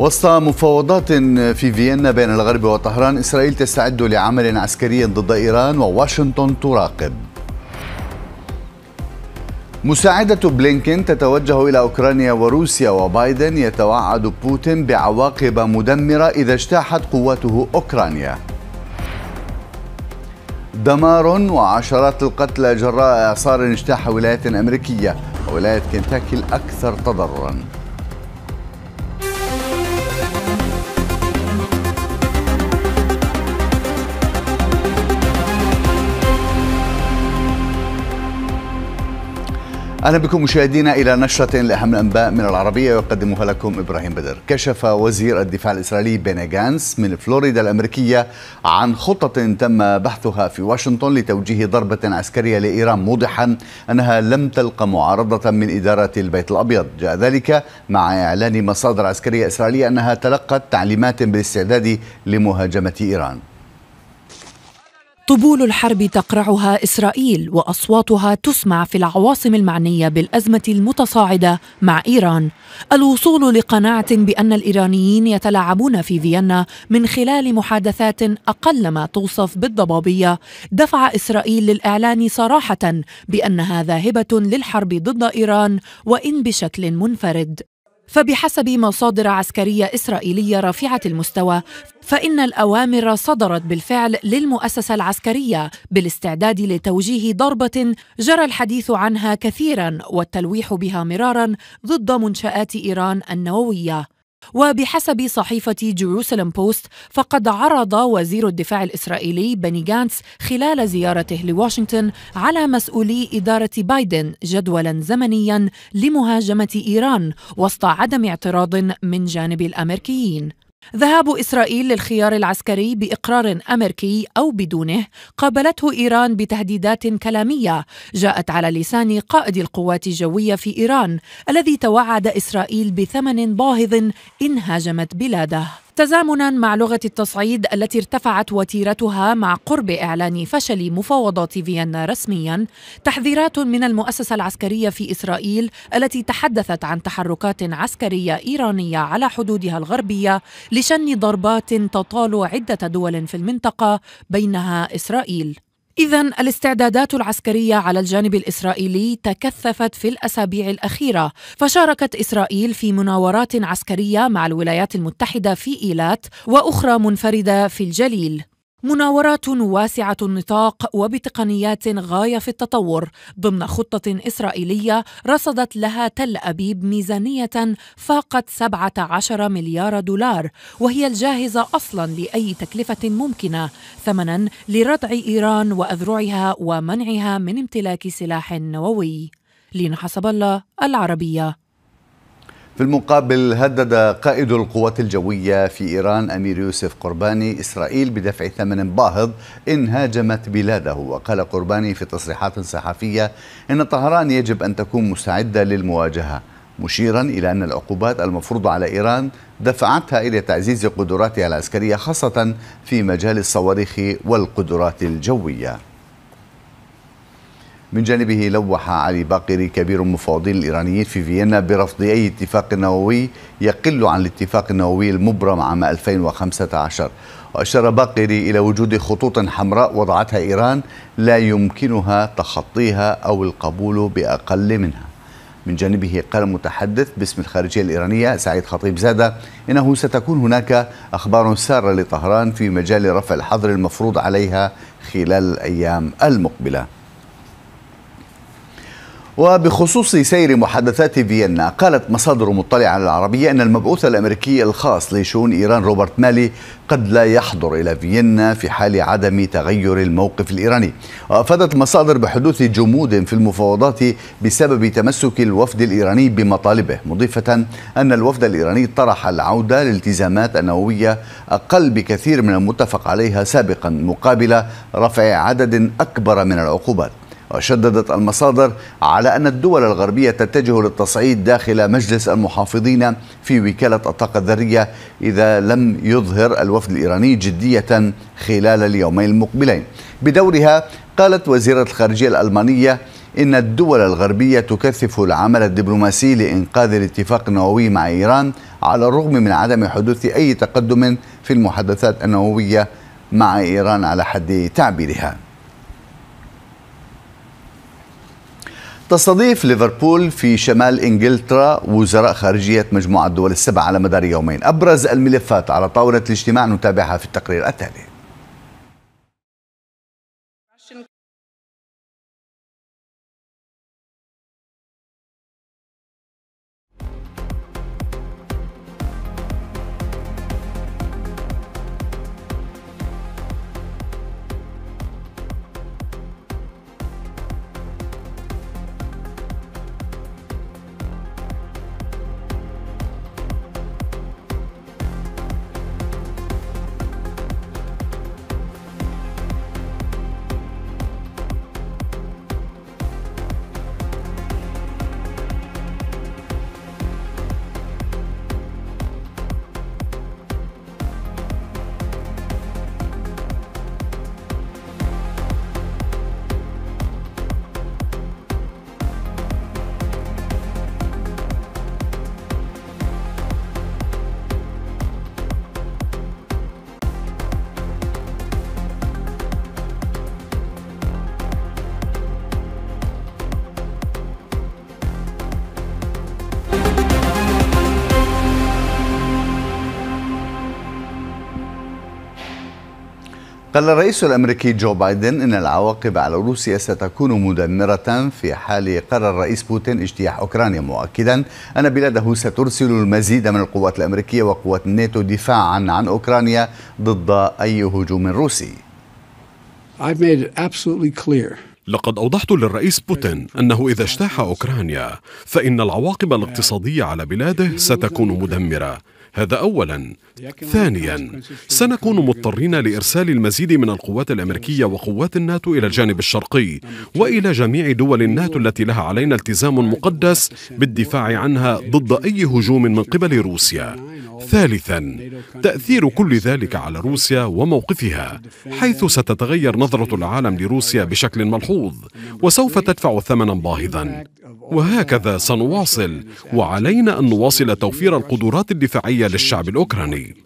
وسط مفاوضات في فيينا بين الغرب وطهران، إسرائيل تستعد لعمل عسكري ضد إيران وواشنطن تراقب. مساعدة بلينكين تتوجه إلى أوكرانيا وروسيا، وبايدن يتوعد بوتين بعواقب مدمرة إذا اجتاحت قواته أوكرانيا. دمار وعشرات القتلى جراء إعصار اجتاح ولايات أمريكية، وولاية كنتاكي الأكثر تضرراً. أهلا بكم مشاهدينا إلى نشرة لأهم الأنباء من العربية يقدمها لكم إبراهيم بدر. كشف وزير الدفاع الإسرائيلي بيني غانتس من فلوريدا الأمريكية عن خطة تم بحثها في واشنطن لتوجيه ضربة عسكرية لإيران، موضحا أنها لم تلقى معارضة من إدارة البيت الأبيض. جاء ذلك مع إعلان مصادر عسكرية إسرائيلية أنها تلقت تعليمات بالاستعداد لمهاجمة إيران. طبول الحرب تقرعها إسرائيل وأصواتها تسمع في العواصم المعنية بالأزمة المتصاعدة مع إيران. الوصول لقناعة بأن الإيرانيين يتلاعبون في فيينا من خلال محادثات أقل ما توصف بالضبابية دفع إسرائيل للإعلان صراحة بأنها ذاهبة للحرب ضد إيران وإن بشكل منفرد. فبحسب مصادر عسكرية إسرائيلية رفيعة المستوى فإن الأوامر صدرت بالفعل للمؤسسة العسكرية بالاستعداد لتوجيه ضربة جرى الحديث عنها كثيراً والتلويح بها مراراً ضد منشآت إيران النووية. وبحسب صحيفة جيروسالم بوست فقد عرض وزير الدفاع الإسرائيلي بيني غانتس خلال زيارته لواشنطن على مسؤولي إدارة بايدن جدولا زمنيا لمهاجمة إيران وسط عدم اعتراض من جانب الأمريكيين. ذهاب إسرائيل للخيار العسكري بإقرار أمريكي أو بدونه قابلته إيران بتهديدات كلامية جاءت على لسان قائد القوات الجوية في إيران الذي توعد إسرائيل بثمن باهظ إن هاجمت بلاده، تزامنا مع لغة التصعيد التي ارتفعت وتيرتها مع قرب إعلان فشل مفاوضات فيينا رسميا. تحذيرات من المؤسسة العسكرية في إسرائيل التي تحدثت عن تحركات عسكرية إيرانية على حدودها الغربية لشن ضربات تطال عدة دول في المنطقة بينها إسرائيل. إذن الاستعدادات العسكرية على الجانب الإسرائيلي تكثفت في الأسابيع الأخيرة، فشاركت إسرائيل في مناورات عسكرية مع الولايات المتحدة في إيلات وأخرى منفردة في الجليل. مناورات واسعة النطاق وبتقنيات غاية في التطور ضمن خطة إسرائيلية رصدت لها تل أبيب ميزانية فاقت 17 مليار دولار وهي الجاهزة أصلا لأي تكلفة ممكنة ثمنا لردع إيران وأذرعها ومنعها من امتلاك سلاح نووي. لين حسب الله، العربية. في المقابل هدد قائد القوات الجوية في إيران أمير يوسف قرباني إسرائيل بدفع ثمن باهظ إن هاجمت بلاده، وقال قرباني في تصريحات صحفية إن طهران يجب أن تكون مستعدة للمواجهة، مشيرا إلى أن العقوبات المفروضة على إيران دفعتها إلى تعزيز قدراتها العسكرية خاصة في مجال الصواريخ والقدرات الجوية. من جانبه لوح علي باقري كبير مفاوضين الإيرانيين في فيينا برفض أي اتفاق نووي يقل عن الاتفاق النووي المبرم عام 2015، وأشار باقري إلى وجود خطوط حمراء وضعتها إيران لا يمكنها تخطيها أو القبول بأقل منها. من جانبه قال المتحدث باسم الخارجية الإيرانية سعيد خطيب زادة إنه ستكون هناك أخبار سارة لطهران في مجال رفع الحظر المفروض عليها خلال الأيام المقبلة. وبخصوص سير محادثات فيينا قالت مصادر مطلعة على العربية أن المبعوث الأمريكي الخاص لشؤون إيران روبرت مالي قد لا يحضر إلى فيينا في حال عدم تغير الموقف الإيراني. وأفادت مصادر بحدوث جمود في المفاوضات بسبب تمسك الوفد الإيراني بمطالبه، مضيفة أن الوفد الإيراني طرح العودة لالتزامات النووية أقل بكثير من المتفق عليها سابقا مقابل رفع عدد أكبر من العقوبات. وشددت المصادر على أن الدول الغربية تتجه للتصعيد داخل مجلس المحافظين في وكالة الطاقة الذرية إذا لم يظهر الوفد الإيراني جدية خلال اليومين المقبلين. بدورها قالت وزيرة الخارجية الألمانية إن الدول الغربية تكثف العمل الدبلوماسي لإنقاذ الاتفاق النووي مع إيران على الرغم من عدم حدوث أي تقدم في المحادثات النووية مع إيران على حد تعبيرها. تستضيف ليفربول في شمال إنجلترا وزراء خارجية مجموعة الدول السبعة على مدار يومين. أبرز الملفات على طاولة الاجتماع نتابعها في التقرير التالي. قال الرئيس الأمريكي جو بايدن إن العواقب على روسيا ستكون مدمرة في حال قرر الرئيس بوتين اجتياح أوكرانيا، مؤكدا أن بلاده سترسل المزيد من القوات الأمريكية وقوات الناتو دفاعا عن أوكرانيا ضد أي هجوم روسي. لقد أوضحت للرئيس بوتين أنه إذا اجتاح أوكرانيا فإن العواقب الاقتصادية على بلاده ستكون مدمرة، هذا أولا. ثانيا، سنكون مضطرين لإرسال المزيد من القوات الأمريكية وقوات الناتو إلى الجانب الشرقي وإلى جميع دول الناتو التي لها علينا التزام مقدس بالدفاع عنها ضد أي هجوم من قبل روسيا. ثالثا، تأثير كل ذلك على روسيا وموقفها، حيث ستتغير نظرة العالم لروسيا بشكل ملحوظ وسوف تدفع ثمنا باهظا. وهكذا سنواصل، وعلينا أن نواصل توفير القدرات الدفاعية للشعب الأوكراني.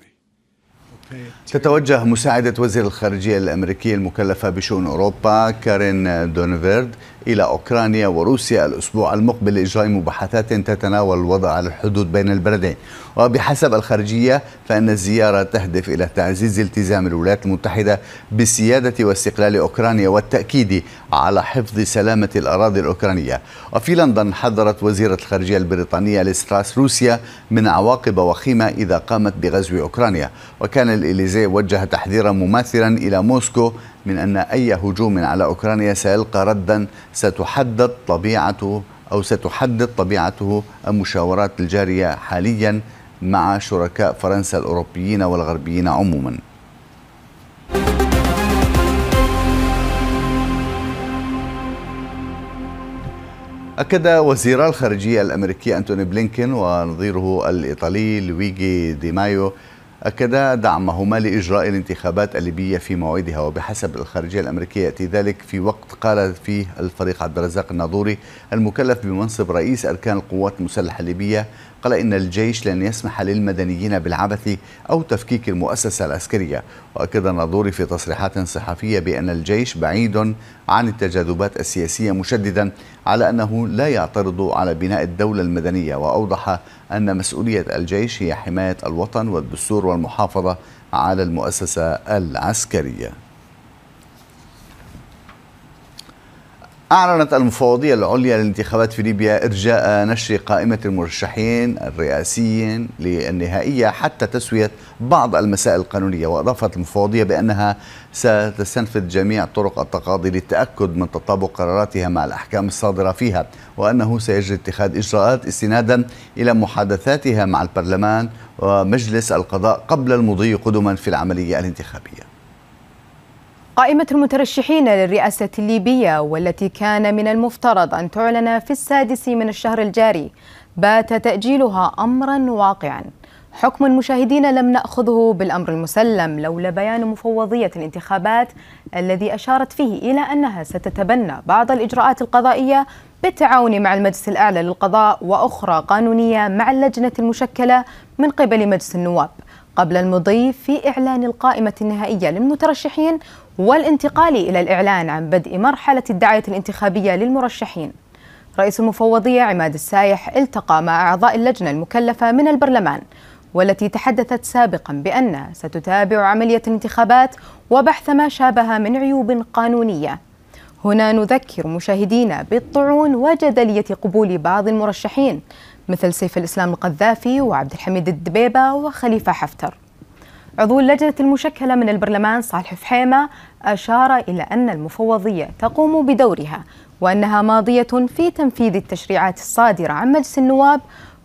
تتوجه مساعدة وزير الخارجية الأمريكية المكلفة بشؤون أوروبا كارين دونيفارد إلى أوكرانيا وروسيا الأسبوع المقبل لإجراء مباحثات تتناول الوضع على الحدود بين البلدين. وبحسب الخارجية فإن الزيارة تهدف إلى تعزيز التزام الولايات المتحدة بسيادة واستقلال أوكرانيا والتأكيد على حفظ سلامة الأراضي الأوكرانية. وفي لندن حذرت وزيرة الخارجية البريطانية ليستراس روسيا من عواقب وخيمة إذا قامت بغزو أوكرانيا، وكان الإليزي وجه تحذيرا مماثلا إلى موسكو من أن أي هجوم على أوكرانيا سيلقى ردا ستحدد طبيعته المشاورات الجارية حاليا مع شركاء فرنسا الأوروبيين والغربيين عموما. أكد وزير الخارجية الأمريكي أنتوني بلينكين ونظيره الإيطالي لويجي دي مايو أكدا دعمهما لإجراء الانتخابات الليبية في موعدها. وبحسب الخارجية الأمريكية يأتي ذلك في وقت قال فيه الفريق عبد الرزاق الناظوري المكلف بمنصب رئيس أركان القوات المسلحة الليبية، قال إن الجيش لن يسمح للمدنيين بالعبث أو تفكيك المؤسسة العسكرية. وأكد الناظوري في تصريحات صحفية بأن الجيش بعيد عن التجاذبات السياسية، مشددا على أنه لا يعترض على بناء الدولة المدنية، وأوضح أن مسؤولية الجيش هي حماية الوطن والدستور والمحافظة على المؤسسة العسكرية. أعلنت المفوضية العليا للانتخابات في ليبيا إرجاء نشر قائمة المرشحين الرئاسيين للنهائية حتى تسوية بعض المسائل القانونية. وأضافت المفوضية بأنها ستستنفذ جميع طرق التقاضي للتأكد من تطابق قراراتها مع الأحكام الصادرة فيها، وأنه سيجري اتخاذ إجراءات استنادا إلى محادثاتها مع البرلمان ومجلس القضاء قبل المضي قدما في العملية الانتخابية. قائمة المترشحين للرئاسة الليبية والتي كان من المفترض أن تعلن في السادس من الشهر الجاري بات تأجيلها أمرا واقعا حكم مشاهدينا لم نأخذه بالأمر المسلم لولا بيان مفوضية الانتخابات الذي أشارت فيه إلى أنها ستتبنى بعض الإجراءات القضائية بالتعاون مع المجلس الأعلى للقضاء وأخرى قانونية مع اللجنة المشكلة من قبل مجلس النواب قبل المضي في إعلان القائمة النهائية للمترشحين والانتقال إلى الإعلان عن بدء مرحلة الدعاية الانتخابية للمرشحين. رئيس المفوضية عماد السايح التقى مع أعضاء اللجنة المكلفة من البرلمان والتي تحدثت سابقا بأنها ستتابع عملية الانتخابات وبحث ما شابه من عيوب قانونية. هنا نذكر مشاهدينا بالطعون وجدلية قبول بعض المرشحين مثل سيف الإسلام القذافي وعبد الحميد الدبيبة وخليفة حفتر. عضو اللجنة المشكلة من البرلمان صالح حيمة أشار إلى أن المفوضية تقوم بدورها وأنها ماضية في تنفيذ التشريعات الصادرة عن مجلس النواب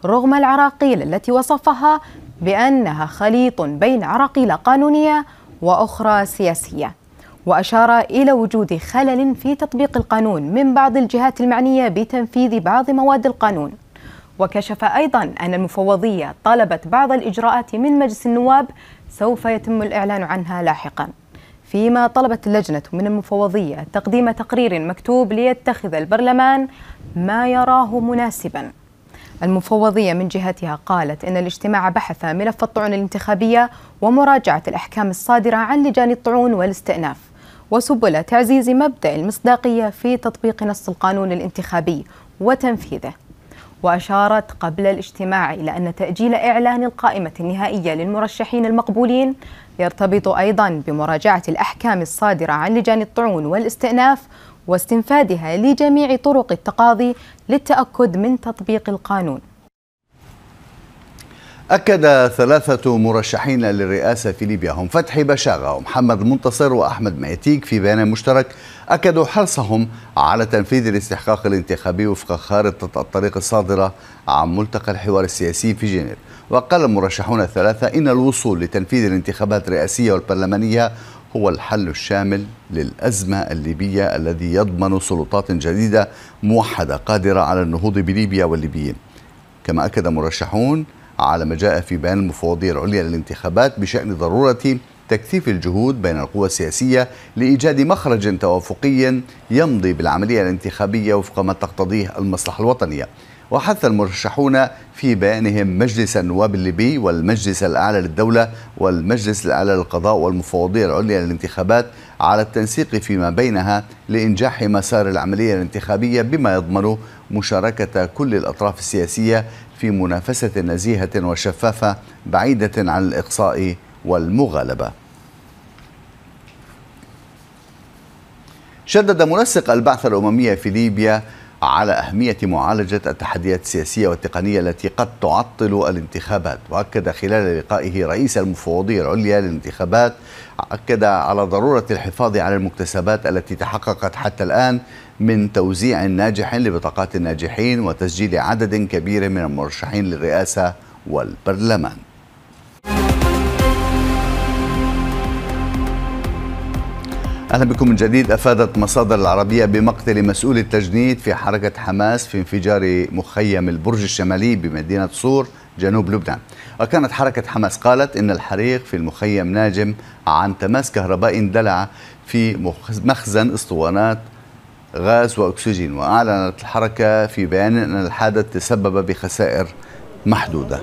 رغم العراقيل التي وصفها بأنها خليط بين عراقيل قانونية وأخرى سياسية، وأشار إلى وجود خلل في تطبيق القانون من بعض الجهات المعنية بتنفيذ بعض مواد القانون. وكشف أيضا أن المفوضية طلبت بعض الإجراءات من مجلس النواب سوف يتم الإعلان عنها لاحقا، فيما طلبت اللجنة من المفوضية تقديم تقرير مكتوب ليتخذ البرلمان ما يراه مناسبا. المفوضية من جهتها قالت إن الاجتماع بحث ملف الطعون الانتخابية ومراجعة الأحكام الصادرة عن لجان الطعون والاستئناف وسبل تعزيز مبدأ المصداقية في تطبيق نص القانون الانتخابي وتنفيذه. وأشارت قبل الاجتماع إلى أن تأجيل إعلان القائمة النهائية للمرشحين المقبولين يرتبط أيضا بمراجعة الأحكام الصادرة عن لجان الطعون والاستئناف واستنفادها لجميع طرق التقاضي للتأكد من تطبيق القانون. أكد ثلاثة مرشحين للرئاسة في ليبيا هم فتحي بشاغة ومحمد المنتصر وأحمد ميتيك في بيان مشترك أكدوا حرصهم على تنفيذ الاستحقاق الانتخابي وفق خارطة الطريق الصادرة عن ملتقى الحوار السياسي في جنيف. وقال المرشحون الثلاثة إن الوصول لتنفيذ الانتخابات الرئاسية والبرلمانية هو الحل الشامل للأزمة الليبية الذي يضمن سلطات جديدة موحدة قادرة على النهوض بليبيا والليبيين. كما أكد مرشحون على ما جاء في بيان المفوضية العليا للانتخابات بشأن ضرورة تكثيف الجهود بين القوى السياسية لإيجاد مخرج توافقي يمضي بالعملية الانتخابية وفق ما تقتضيه المصلحة الوطنية. وحث المرشحون في بيانهم مجلس النواب الليبي والمجلس الأعلى للدولة والمجلس الأعلى للقضاء والمفوضية العليا للانتخابات على التنسيق فيما بينها لإنجاح مسار العملية الانتخابية بما يضمن مشاركة كل الأطراف السياسية في منافسة نزيهة وشفافة بعيدة عن الإقصاء والمغالبة. شدد منسق البعثة الأممية في ليبيا على أهمية معالجة التحديات السياسية والتقنية التي قد تعطل الانتخابات، وأكد خلال لقائه رئيس المفوضية العليا للانتخابات على ضرورة الحفاظ على المكتسبات التي تحققت حتى الآن من توزيع ناجح لبطاقات الناجحين وتسجيل عدد كبير من المرشحين للرئاسة والبرلمان. أهلا بكم من جديد. أفادت مصادر العربية بمقتل مسؤول التجنيد في حركة حماس في انفجار مخيم البرج الشمالي بمدينة صور جنوب لبنان. وكانت حركة حماس قالت إن الحريق في المخيم ناجم عن تماس كهرباء اندلع في مخزن اسطوانات غاز وأكسجين. وأعلنت الحركة في بيان أن الحادث تسبب بخسائر محدودة.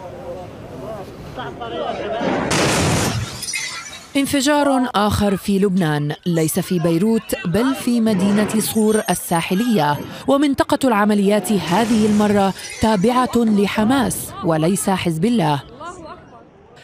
انفجار آخر في لبنان، ليس في بيروت بل في مدينة صور الساحلية، ومنطقة العمليات هذه المرة تابعة لحماس وليس حزب الله.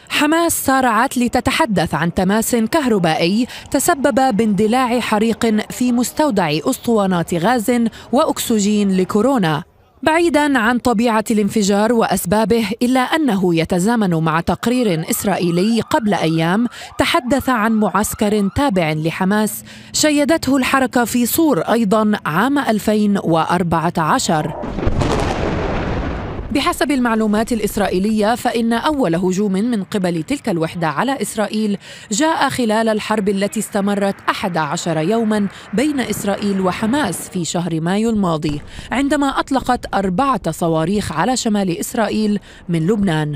حماس سارعت لتتحدث عن تماس كهربائي تسبب باندلاع حريق في مستودع أسطوانات غاز وأكسجين لكورونا. بعيداً عن طبيعة الانفجار وأسبابه، إلا أنه يتزامن مع تقرير إسرائيلي قبل أيام تحدث عن معسكر تابع لحماس شيدته الحركة في صور أيضاً عام 2014. بحسب المعلومات الإسرائيلية فإن أول هجوم من قبل تلك الوحدة على إسرائيل جاء خلال الحرب التي استمرت 11 يوما بين إسرائيل وحماس في شهر مايو الماضي، عندما أطلقت 4 صواريخ على شمال إسرائيل من لبنان.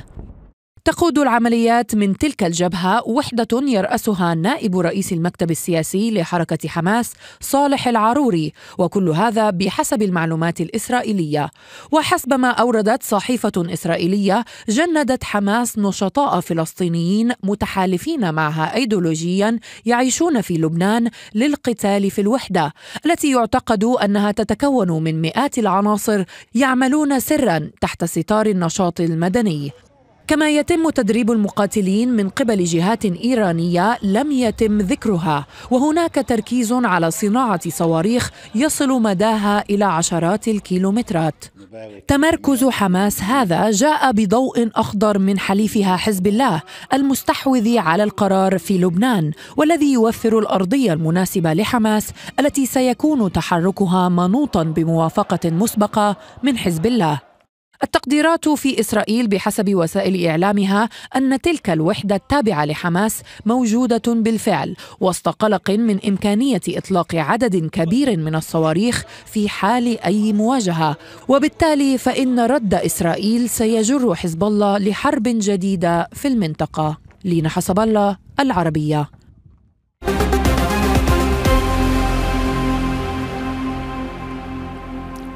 تقود العمليات من تلك الجبهة وحدة يرأسها نائب رئيس المكتب السياسي لحركة حماس صالح العروري، وكل هذا بحسب المعلومات الإسرائيلية. وحسب ما أوردت صحيفة إسرائيلية، جندت حماس نشطاء فلسطينيين متحالفين معها أيديولوجيا يعيشون في لبنان للقتال في الوحدة، التي يعتقد أنها تتكون من مئات العناصر يعملون سرا تحت ستار النشاط المدني. كما يتم تدريب المقاتلين من قبل جهات إيرانية لم يتم ذكرها، وهناك تركيز على صناعة صواريخ يصل مداها إلى عشرات الكيلومترات. تمركز حماس هذا جاء بضوء أخضر من حليفها حزب الله المستحوذ على القرار في لبنان، والذي يوفر الأرضية المناسبة لحماس التي سيكون تحركها منوطا بموافقة مسبقة من حزب الله. التقديرات في إسرائيل بحسب وسائل إعلامها أن تلك الوحدة التابعة لحماس موجودة بالفعل وسط قلق من إمكانية إطلاق عدد كبير من الصواريخ في حال أي مواجهة، وبالتالي فإن رد إسرائيل سيجر حزب الله لحرب جديدة في المنطقة. لينا حسب الله، العربية.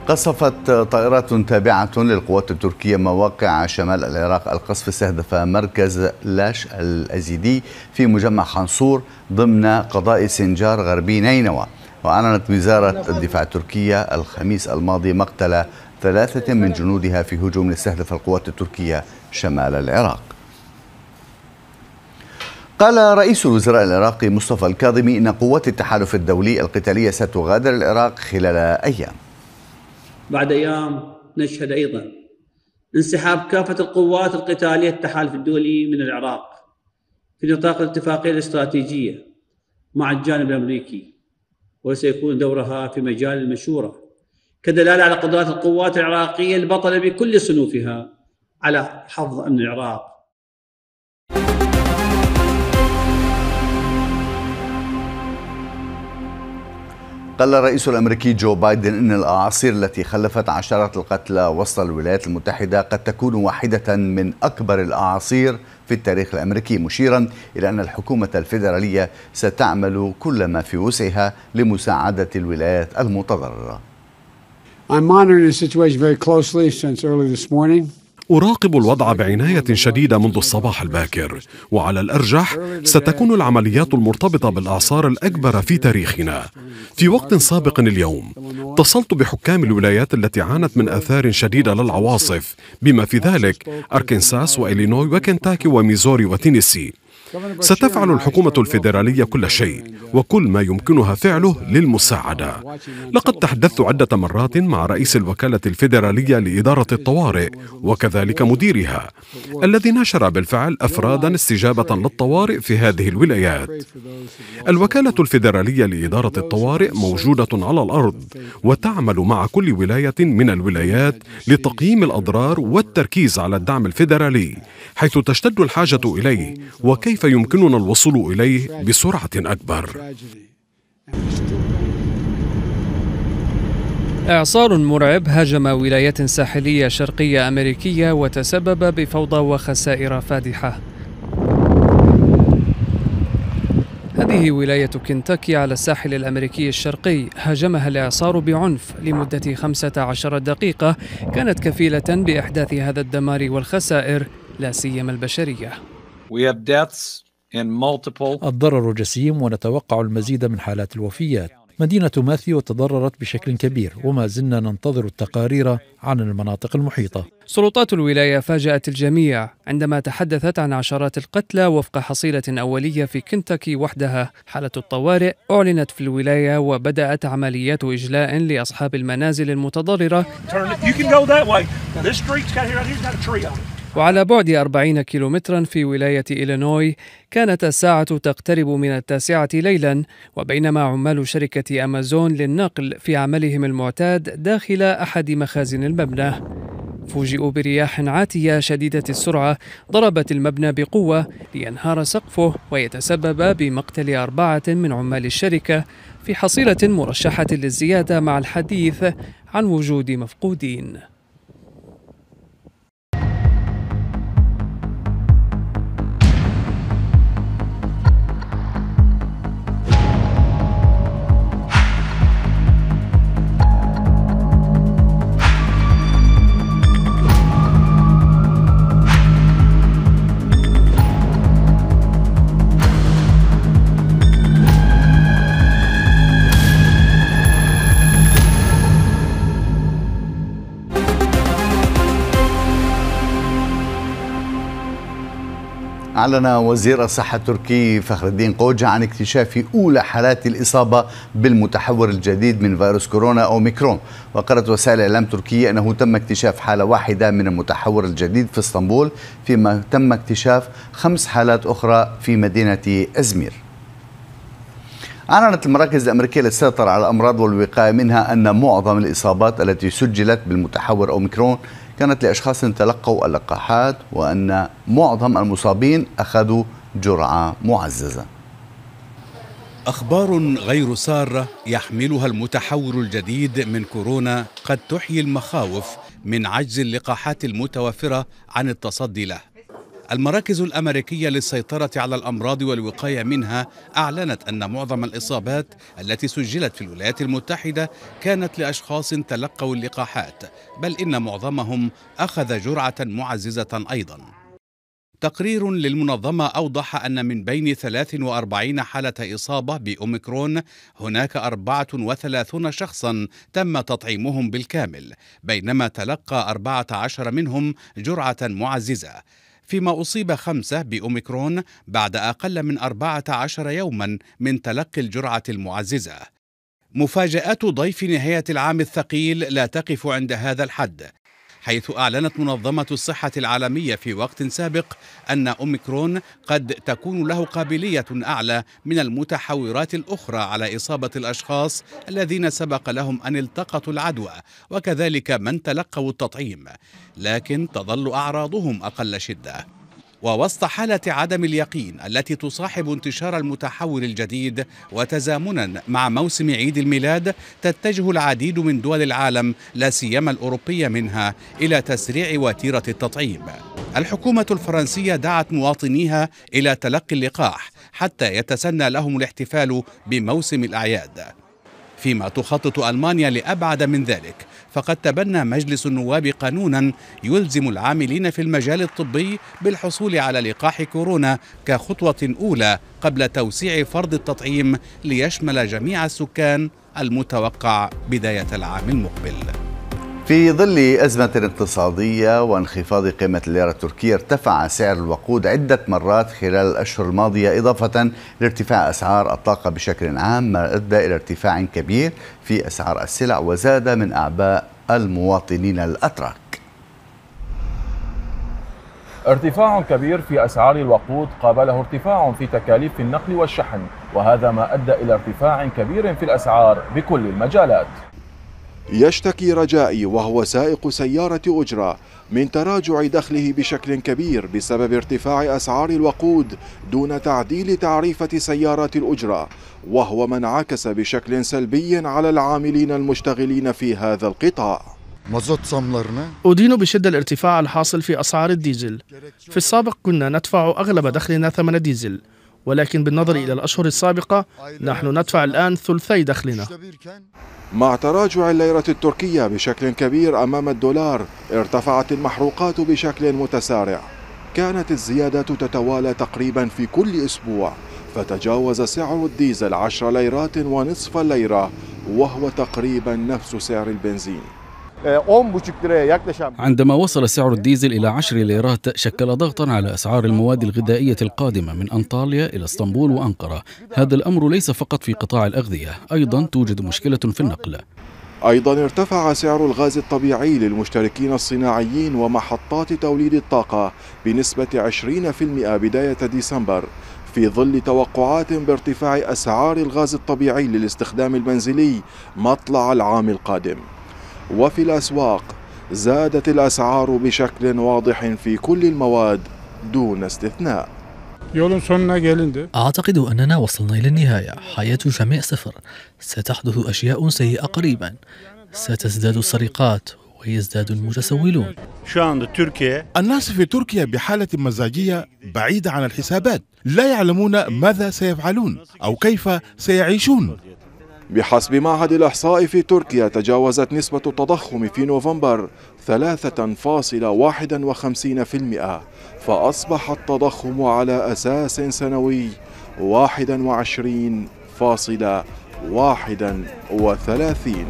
قصفت طائرات تابعة للقوات التركية مواقع شمال العراق. القصف استهدف مركز لاش الأزيدي في مجمع حنصور ضمن قضاء سنجار غربي نينوى. وأعلنت وزارة الدفاع التركية الخميس الماضي مقتل 3 من جنودها في هجوم استهدف القوات التركية شمال العراق. قال رئيس الوزراء العراقي مصطفى الكاظمي إن قوات التحالف الدولي القتالية ستغادر العراق خلال أيام. بعد أيام نشهد أيضا انسحاب كافة القوات القتالية التحالف الدولي من العراق في نطاق الاتفاقية الاستراتيجية مع الجانب الأمريكي، وسيكون دورها في مجال المشورة كدلالة على قدرات القوات العراقية البطلة بكل صنوفها على حفظ أمن العراق. قال الرئيس الأمريكي جو بايدن إن الأعاصير التي خلفت عشرات القتلى وسط الولايات المتحدة قد تكون واحدة من أكبر الأعاصير في التاريخ الأمريكي، مشيرا إلى أن الحكومة الفيدرالية ستعمل كل ما في وسعها لمساعدة الولايات المتضررة. أراقب الوضع بعناية شديدة منذ الصباح الباكر، وعلى الأرجح ستكون العمليات المرتبطة بالأعصار الأكبر في تاريخنا. في وقت سابق اليوم اتصلت بحكام الولايات التي عانت من آثار شديدة للعواصف، بما في ذلك أركنساس وإلينوي وكنتاكي وميزوري وتينيسي. ستفعل الحكومة الفيدرالية كل شيء وكل ما يمكنها فعله للمساعدة. لقد تحدثت عدة مرات مع رئيس الوكالة الفيدرالية لإدارة الطوارئ وكذلك مديرها، الذي نشر بالفعل أفرادا استجابة للطوارئ في هذه الولايات. الوكالة الفيدرالية لإدارة الطوارئ موجودة على الأرض وتعمل مع كل ولاية من الولايات لتقييم الأضرار والتركيز على الدعم الفيدرالي حيث تشتد الحاجة إليه وكيف فيمكننا الوصول إليه بسرعة أكبر. إعصار مرعب هاجم ولايات ساحلية شرقية أمريكية وتسبب بفوضى وخسائر فادحة. هذه ولاية كنتاكي على الساحل الأمريكي الشرقي، هاجمها الإعصار بعنف لمدة 15 دقيقة كانت كفيلة بإحداث هذا الدمار والخسائر لا سيما البشرية. الضرر جسيم ونتوقع المزيد من حالات الوفيات. مدينة ماثيو تضررت بشكل كبير وما زلنا ننتظر التقارير عن المناطق المحيطة. سلطات الولاية فاجأت الجميع عندما تحدثت عن عشرات القتلى وفق حصيلة أولية في كنتاكي وحدها. حالة الطوارئ أعلنت في الولاية وبدأت عمليات إجلاء لأصحاب المنازل المتضررة. وعلى بعد 40 كيلومترا في ولاية إلينوي كانت الساعة تقترب من 9 ليلا، وبينما عمال شركة أمازون للنقل في عملهم المعتاد داخل أحد مخازن المبنى فوجئوا برياح عاتية شديدة السرعة ضربت المبنى بقوة لينهار سقفه ويتسبب بمقتل 4 من عمال الشركة في حصيلة مرشحة للزيادة مع الحديث عن وجود مفقودين. أعلن وزير الصحة التركي فخر الدين قوجة عن اكتشاف أولى حالات الإصابة بالمتحور الجديد من فيروس كورونا أوميكرون. وقالت وسائل إعلام تركية أنه تم اكتشاف حالة واحدة من المتحور الجديد في اسطنبول، فيما تم اكتشاف 5 حالات أخرى في مدينة إزمير. أعلنت المراكز الأمريكية للسيطرة على الأمراض والوقاية منها أن معظم الإصابات التي سجلت بالمتحور أوميكرون كانت لأشخاص تلقوا اللقاحات، وأن معظم المصابين أخذوا جرعة معززة. أخبار غير سارة يحملها المتحور الجديد من كورونا قد تحيي المخاوف من عجز اللقاحات المتوفرة عن التصدي له. المراكز الأمريكية للسيطرة على الأمراض والوقاية منها أعلنت أن معظم الإصابات التي سجلت في الولايات المتحدة كانت لأشخاص تلقوا اللقاحات، بل إن معظمهم أخذ جرعة معززة أيضا. تقرير للمنظمة أوضح أن من بين 43 حالة إصابة بأوميكرون هناك 34 شخصا تم تطعيمهم بالكامل، بينما تلقى 14 منهم جرعة معززة، فيما أصيب 5 بأوميكرون بعد أقل من 14 يوما من تلقي الجرعة المعززة. مفاجآت ضيف نهاية العام الثقيل لا تقف عند هذا الحد، حيث أعلنت منظمة الصحة العالمية في وقت سابق أن أوميكرون قد تكون له قابلية أعلى من المتحورات الأخرى على إصابة الأشخاص الذين سبق لهم أن التقطوا العدوى، وكذلك من تلقوا التطعيم، لكن تظل أعراضهم أقل شدة. ووسط حالة عدم اليقين التي تصاحب انتشار المتحور الجديد وتزامنا مع موسم عيد الميلاد، تتجه العديد من دول العالم لا سيما الأوروبية منها إلى تسريع وتيرة التطعيم. الحكومة الفرنسية دعت مواطنيها إلى تلقي اللقاح حتى يتسنى لهم الاحتفال بموسم الأعياد. فيما تخطط ألمانيا لأبعد من ذلك، فقد تبنى مجلس النواب قانونا يلزم العاملين في المجال الطبي بالحصول على لقاح كورونا كخطوة أولى قبل توسيع فرض التطعيم ليشمل جميع السكان، المتوقع بداية العام المقبل. في ظل أزمة اقتصادية وانخفاض قيمة الليرة التركية، ارتفع سعر الوقود عدة مرات خلال الأشهر الماضية، إضافة لارتفاع أسعار الطاقة بشكل عام، ما أدى إلى ارتفاع كبير في أسعار السلع وزاد من أعباء المواطنين الأتراك. ارتفاع كبير في أسعار الوقود قابله ارتفاع في تكاليف النقل والشحن، وهذا ما أدى إلى ارتفاع كبير في الأسعار بكل المجالات. يشتكي رجائي وهو سائق سيارة أجرة من تراجع دخله بشكل كبير بسبب ارتفاع أسعار الوقود دون تعديل تعريفة سيارات الأجرة، وهو ما انعكس بشكل سلبي على العاملين المشتغلين في هذا القطاع. أدين بشدة الارتفاع الحاصل في أسعار الديزل. في السابق كنا ندفع أغلب دخلنا ثمن الديزل، ولكن بالنظر إلى الأشهر السابقة نحن ندفع الآن ثلثي دخلنا. مع تراجع الليرة التركية بشكل كبير أمام الدولار، ارتفعت المحروقات بشكل متسارع. كانت الزيادات تتوالى تقريبا في كل أسبوع، فتجاوز سعر الديزل 10 ليرات ونصف الليرة، وهو تقريبا نفس سعر البنزين. عندما وصل سعر الديزل إلى 10 ليرات شكل ضغطا على أسعار المواد الغذائية القادمة من أنطاليا إلى اسطنبول وأنقرة. هذا الأمر ليس فقط في قطاع الأغذية، أيضا توجد مشكلة في النقل. أيضا ارتفع سعر الغاز الطبيعي للمشتركين الصناعيين ومحطات توليد الطاقة بنسبة 20% بداية ديسمبر، في ظل توقعات بارتفاع أسعار الغاز الطبيعي للاستخدام المنزلي مطلع العام القادم. وفي الأسواق زادت الأسعار بشكل واضح في كل المواد دون استثناء. أعتقد أننا وصلنا إلى النهاية. حياة جميع صفر. ستحدث أشياء سيئة قريبا. ستزداد السرقات ويزداد المتسولون. الناس في تركيا بحالة مزاجية بعيدة عن الحسابات، لا يعلمون ماذا سيفعلون أو كيف سيعيشون. بحسب معهد الإحصاء في تركيا، تجاوزت نسبة التضخم في نوفمبر 3.51%، فأصبح التضخم على أساس سنوي 21.31%.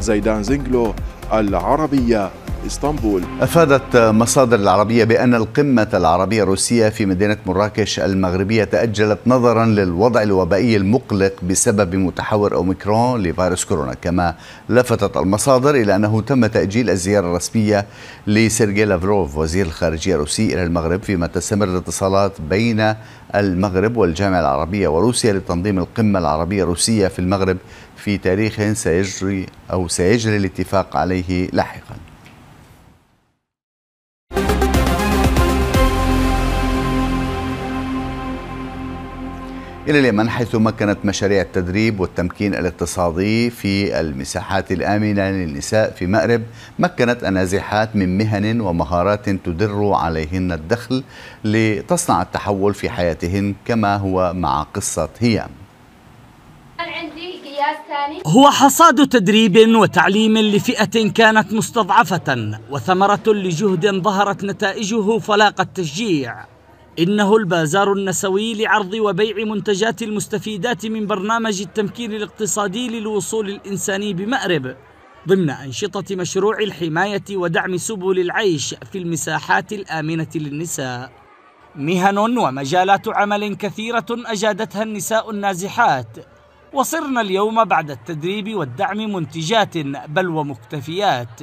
زيدان زنجلو، العربية، إسطنبول. أفادت مصادر العربية بأن القمة العربية الروسية في مدينة مراكش المغربية تأجلت نظرا للوضع الوبائي المقلق بسبب متحور أوميكرون لفيروس كورونا. كما لفتت المصادر إلى أنه تم تأجيل الزيارة الرسمية لسيرجي لافروف وزير الخارجية الروسي إلى المغرب، فيما تستمر الاتصالات بين المغرب والجامعة العربية وروسيا لتنظيم القمة العربية الروسية في المغرب في تاريخ سيجري الاتفاق عليه لاحقا. إلى اليمن، حيث مكنت مشاريع التدريب والتمكين الاقتصادي في المساحات الآمنة للنساء في مأرب، مكنت النازحات من مهن ومهارات تدر عليهن الدخل لتصنع التحول في حياتهن، كما هو مع قصة هيام. هو حصاد تدريب وتعليم لفئة كانت مستضعفة وثمرة لجهد ظهرت نتائجه فلاق التشجيع. إنه البازار النسوي لعرض وبيع منتجات المستفيدات من برنامج التمكين الاقتصادي للوصول الإنساني بمأرب، ضمن أنشطة مشروع الحماية ودعم سبل العيش في المساحات الآمنة للنساء. مهن ومجالات عمل كثيرة أجادتها النساء النازحات، وصرن اليوم بعد التدريب والدعم منتجات بل ومكتفيات.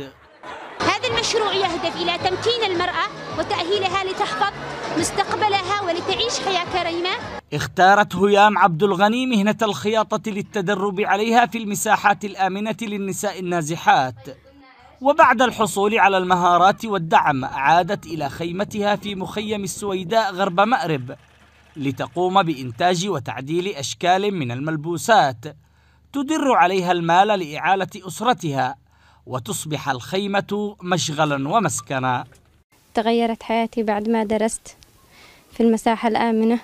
هذا المشروع يهدف إلى تمكين المرأة وتأهيلها لتحفظ مستقبلها ولتعيش حياة كريمة. اختارت هيام عبد الغني مهنة الخياطة للتدرب عليها في المساحات الآمنة للنساء النازحات، وبعد الحصول على المهارات والدعم عادت إلى خيمتها في مخيم السويداء غرب مأرب لتقوم بإنتاج وتعديل أشكال من الملبوسات تدر عليها المال لإعالة أسرتها، وتصبح الخيمة مشغلا ومسكنا. تغيرت حياتي بعد ما درست في المساحة الآمنة،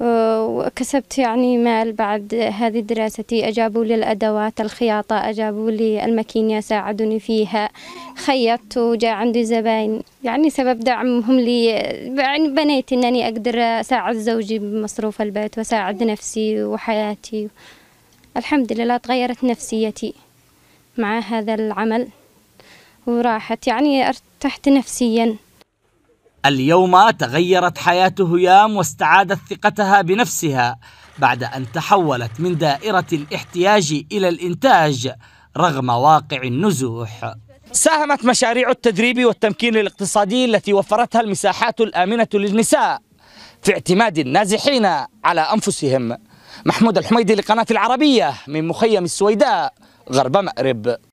وكسبت يعني مال بعد هذه دراستي. أجابوا لي الأدوات الخياطة، أجابوا لي الماكينة ساعدوني فيها، خيطت وجاء عندي زباين، يعني سبب دعمهم لي يعني بنيت أنني أقدر أساعد زوجي بمصروف البيت وأساعد نفسي وحياتي. الحمد لله تغيرت نفسيتي مع هذا العمل وراحت، يعني ارتحت نفسيا. اليوم تغيرت حياة هيام واستعادت ثقتها بنفسها بعد أن تحولت من دائرة الاحتياج إلى الإنتاج رغم واقع النزوح. ساهمت مشاريع التدريب والتمكين الاقتصادي التي وفرتها المساحات الآمنة للنساء في اعتماد النازحين على أنفسهم. محمود الحميدي لقناة العربية من مخيم السويداء غرب مأرب.